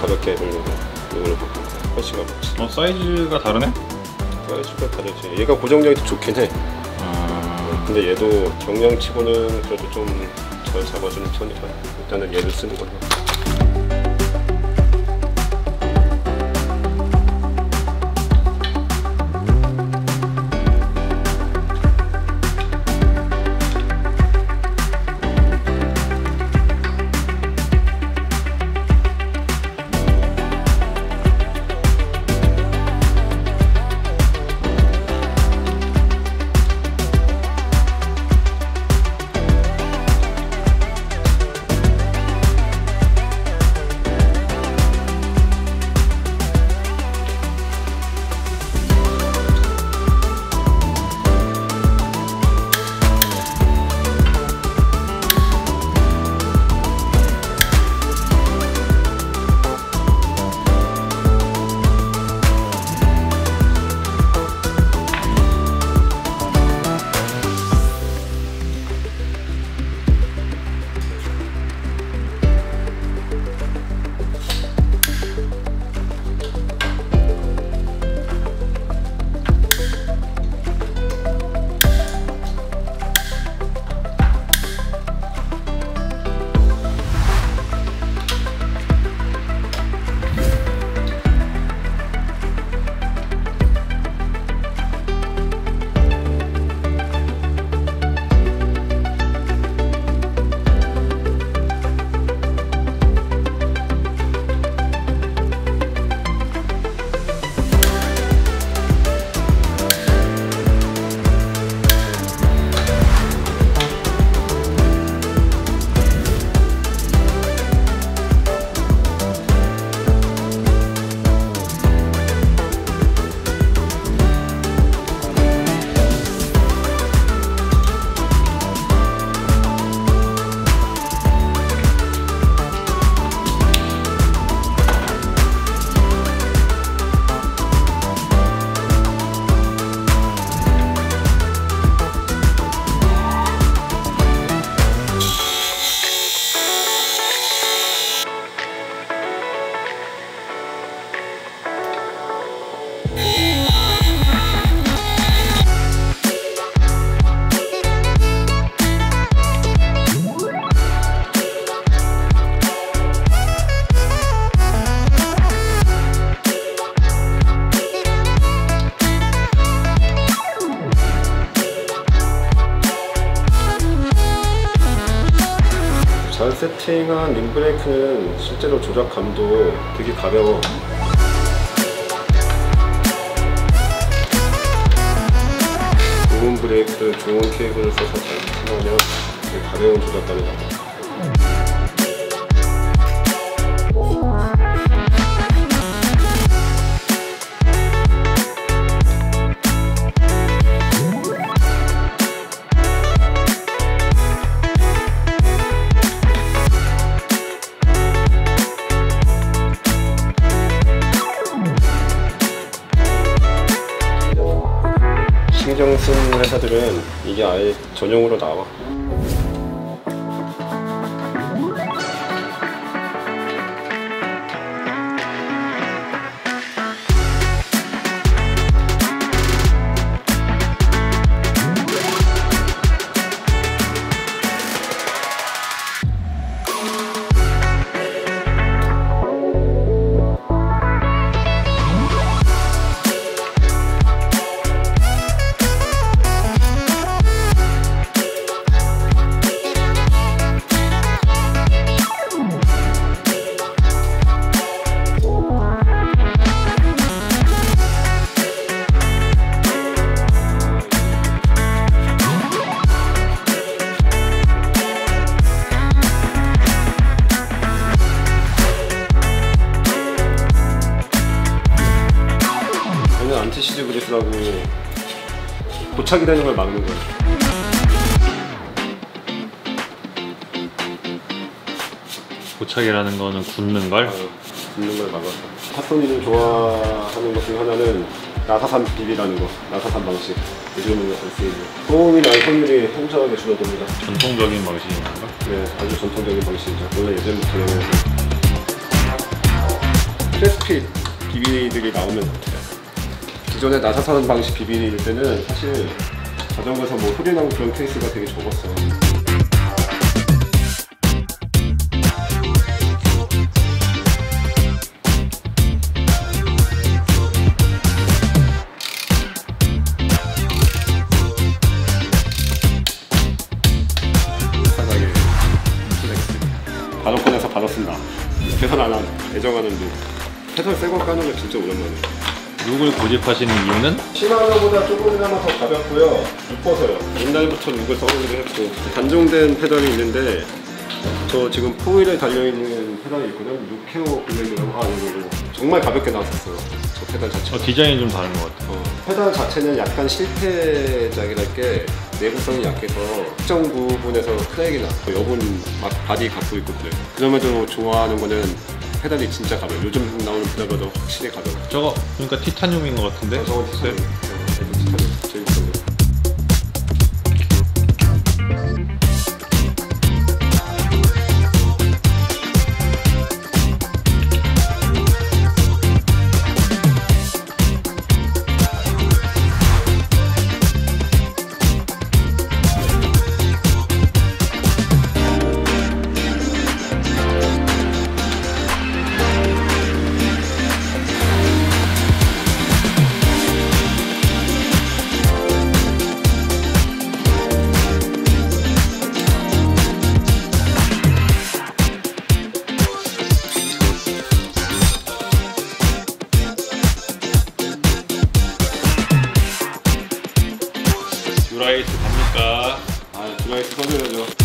가볍게 돌리고 이걸로 바꾸고 훨씬 가볍지. 사이즈가 다르네? 사이즈가 다르지. 얘가 고정력이 좋긴 해. 근데 얘도 경량치고는 그래도 좀 덜 잡아주는 편이라 일단은 얘를 쓰는 걸로. 잘 세팅한 링브레이크는 실제로 조작감도 되게 가벼워. 좋은 브레이크, 좋은 케이블을 써서 잘 사용하면 가벼운 조작감이 나옵니다. 신경 쓰는 회사들은 이게 아예 전용으로 나와. 안티시즈 그리스라고 고착이 되는 걸 막는 거예요. 고착이라는 거는 굳는 걸? 굳는 걸 막아서. 파소니를 좋아하는 것 중 하나는 나사산 비비라는 거, 나사산 방식. 요즘은 잘 쓰이죠. 소음이 날 확률이 현저하게 줄어듭니다. 전통적인 방식인가? 네, 아주 전통적인 방식이죠. 원래 예전부터 프레스핏 비비들이 나오면 어때요? 기존에 나사산 방식 비비일 때는 사실 자전거에서 뭐 소리 나고 그런 케이스가 되게 적었어요. 바닥에 바로 꺼내서 바로 쓴다. 개선 안 한, 애정하는 룩. 패턴 새거 까는 거 진짜 오랜만이에요. 룩을 고집하시는 이유는? 시마노보다 조금이나마 더 가볍고요, 이뻐서요. 옛날부터 룩을 써보기도 했고, 단종된 페달이 있는데 저 지금 4휠에 달려있는 페달이 있거든요. 루케오 블랙이라고 하는 거고 정말 가볍게 나왔었어요. 저 페달 자체 디자인이 좀 다른 것 같아요. 페달 자체는 약간 실패작이랄 게 내구성이 약해서 특정 부분에서 크랙이 나, 여분 막 바디 갖고 있고 그래요. 그럼에도 좋아하는 거는 페달이 진짜 가벼워요. 요즘 나오는 페달보다 확실히 가벼워요. 저거 그러니까 티타늄인 것 같은데? 저거 티타늄. 제일 가벼워요. 드라이스 갑니까? 아, 드라이스 써줘야죠.